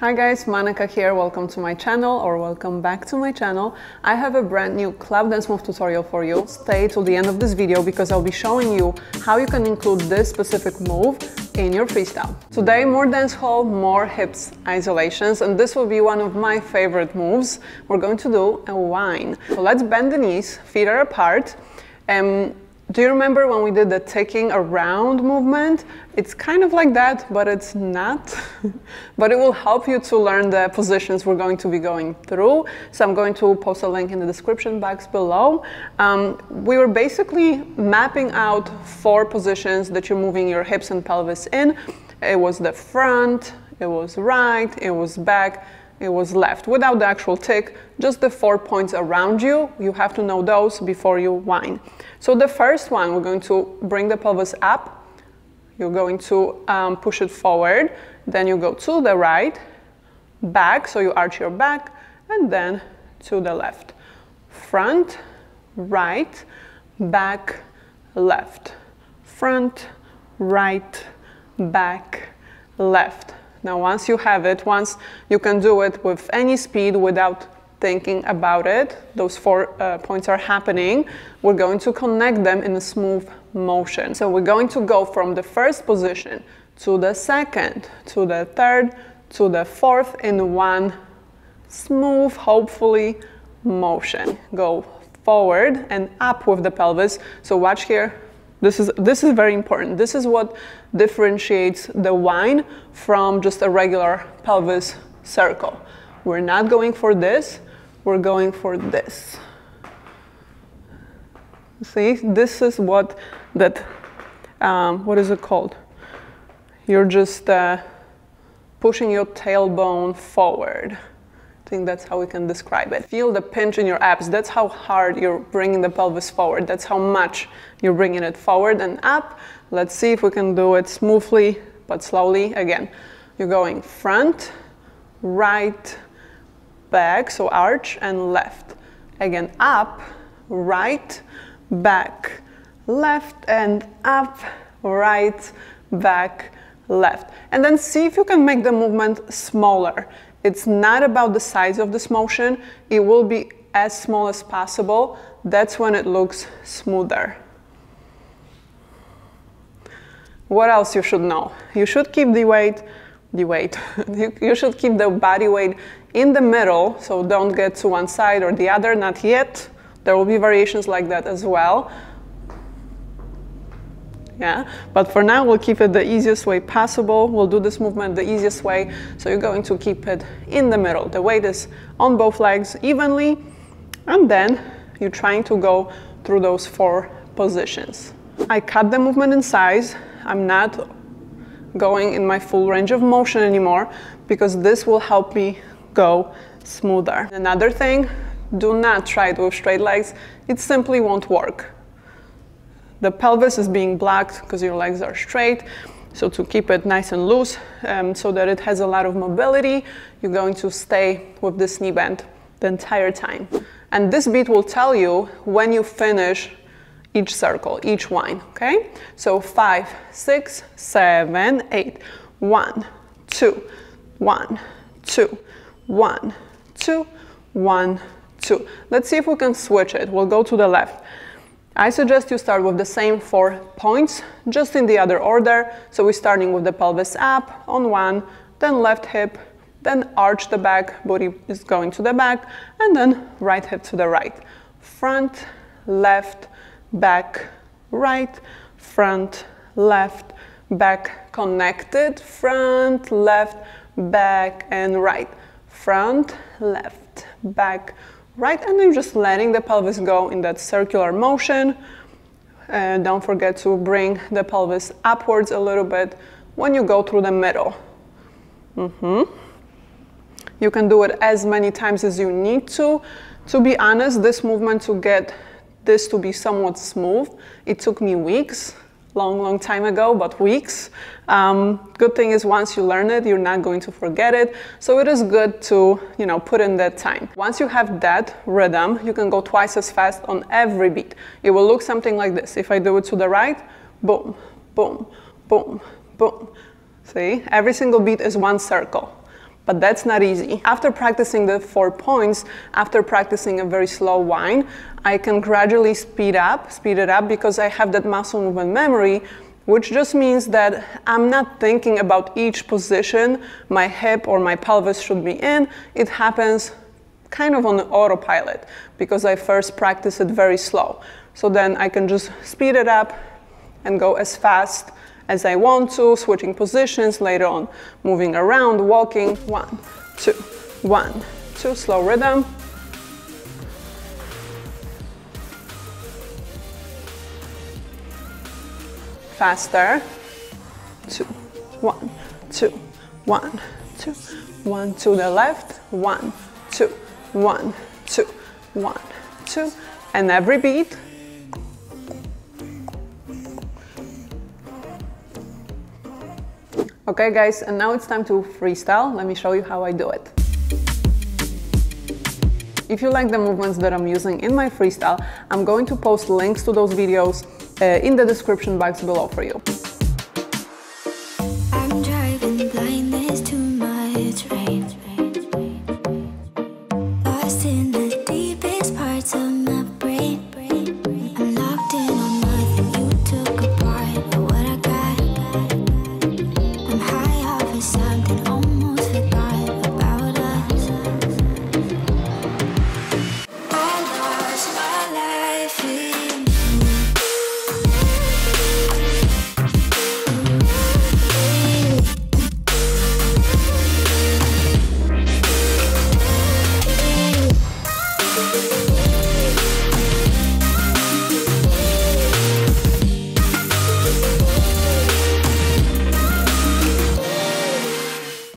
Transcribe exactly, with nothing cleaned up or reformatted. Hi guys, Monica here, welcome to my channel, or welcome back to my channel. I have a brand new club dance move tutorial for you. Stay till the end of this video because I'll be showing you how you can include this specific move in your freestyle. Today, more dancehall, more hips isolations, and this will be one of my favorite moves. We're going to do a wine. So let's bend the knees, feet are apart. Um, Do you remember when we did the ticking around movement? It's kind of like that, but it's not. But it will help you to learn the positions we're going to be going through. So I'm going to post a link in the description box below. Um, we were basically mapping out four positions that you're moving your hips and pelvis in. It was the front, it was right, it was back, it was left. Without the actual tick, just the four points around you. You have to know those before you whine. So the first one, we're going to bring the pelvis up. You're going to um, push it forward. Then you go to the right, back, so you arch your back, and then to the left. Front, right, back, left. Front, right, back, left. Now, once you have it, once you can do it with any speed without thinking about it, those four uh, points are happening, we're going to connect them in a smooth motion. So we're going to go from the first position to the second, to the third, to the fourth in one smooth, hopefully, motion. Go forward and up with the pelvis. So watch here. This is, this is very important. This is what differentiates the wine from just a regular pelvis circle. We're not going for this, we're going for this. See, this is what that, um, what is it called? You're just uh, pushing your tailbone forward. I think that's how we can describe it. Feel the pinch in your abs. That's how hard you're bringing the pelvis forward. That's how much you're bringing it forward and up. Let's see if we can do it smoothly, but slowly. Again, you're going front, right, back, so arch and left. Again, up, right, back, left, and up, right, back, left. And then see if you can make the movement smaller. It's not about the size of this motion. It will be as small as possible. That's when it looks smoother. What else you should know? You should keep the weight, the weight. you, you should keep the body weight in the middle, so don't get to one side or the other, not yet. There will be variations like that as well. Yeah, but for now we'll keep it the easiest way possible. We'll do this movement the easiest way. So you're going to keep it in the middle. The weight is on both legs evenly. And then you're trying to go through those four positions. I cut the movement in size. I'm not going in my full range of motion anymore because this will help me go smoother. Another thing, do not try it with straight legs. It simply won't work. The pelvis is being blocked because your legs are straight. So to keep it nice and loose um, so that it has a lot of mobility, you're going to stay with this knee bend the entire time. And this beat will tell you when you finish each circle, each wine, okay? So five, six, seven, eight. One, two, one, two, one, two, one, two. Let's see if we can switch it. We'll go to the left. I suggest you start with the same four points, just in the other order. So we're starting with the pelvis up on one, then left hip, then arch the back, booty is going to the back, and then right hip to the right. Front, left, back, right, front, left, back, connected, front, left, back, and right. Front, left, back, right, and then just letting the pelvis go in that circular motion. And don't forget to bring the pelvis upwards a little bit when you go through the middle. Mm-hmm. You can do it as many times as you need to. To be honest, this movement, to get this to be somewhat smooth, it took me weeks, long, long time ago, but weeks. Um, good thing is once you learn it, you're not going to forget it. So it is good to, you know, put in that time. Once you have that rhythm, you can go twice as fast on every beat. It will look something like this. If I do it to the right, boom, boom, boom, boom. See, every single beat is one circle. but that's not easy. After practicing the four points, after practicing a very slow wine, I can gradually speed up, speed it up because I have that muscle movement memory, which just means that I'm not thinking about each position my hip or my pelvis should be in. It happens kind of on autopilot because I first practice it very slow. So then I can just speed it up and go as fast as I want to, switching positions later on, moving around, walking. One, two, one, two, slow rhythm. Faster. Two, one, two, one, two, one to the left. One, two, one, two, one, two, and every beat. Okay guys, and now it's time to freestyle. Let me show you how I do it. If you like the movements that I'm using in my freestyle, I'm going to post links to those videos uh, in the description box below for you.